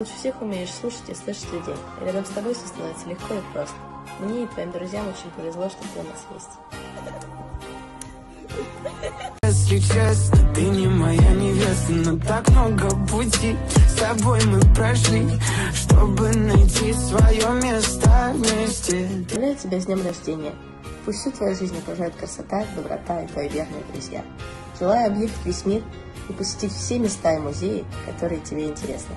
Лучше всех умеешь слушать и слышать людей. Рядом с тобой все становится легко и просто. Мне и твоим друзьям очень повезло, что ты у нас есть. Если честно, ты не моя невеста, но так много пути с тобой мы прошли, чтобы найти свое место вместе. Поздравляю тебя с днем рождения. Пусть всю твою жизнь окружает красота, доброта и твои верные друзья. Желаю объехать весь мир и посетить все места и музеи, которые тебе интересны.